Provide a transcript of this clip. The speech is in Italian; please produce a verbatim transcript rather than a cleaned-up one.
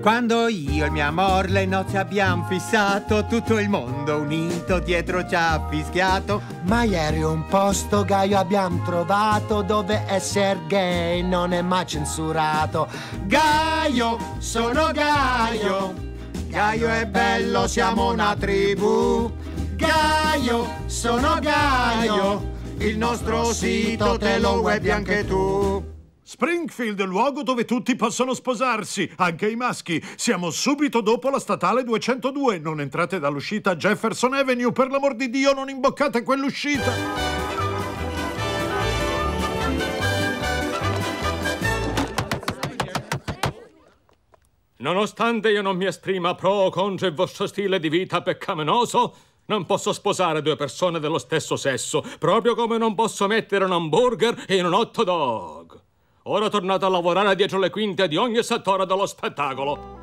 Quando io e mia amor le nozze abbiamo fissato, tutto il mondo unito dietro ci ha fischiato. Ma ieri un posto, Gaio, abbiamo trovato dove essere gay non è mai censurato. Gaio, sono Gaio, Gaio è bello, siamo una tribù. Gaio, sono Gaio, il nostro sito te lo webbi anche tu. Springfield, luogo dove tutti possono sposarsi, anche i maschi. Siamo subito dopo la statale duecentodue. Non entrate dall'uscita Jefferson Avenue, per l'amor di Dio, non imboccate quell'uscita. Nonostante io non mi esprima pro o contro il vostro stile di vita peccaminoso, non posso sposare due persone dello stesso sesso, proprio come non posso mettere un hamburger in un hot dog. Ora tornate a lavorare dietro le quinte di ogni settore dello spettacolo.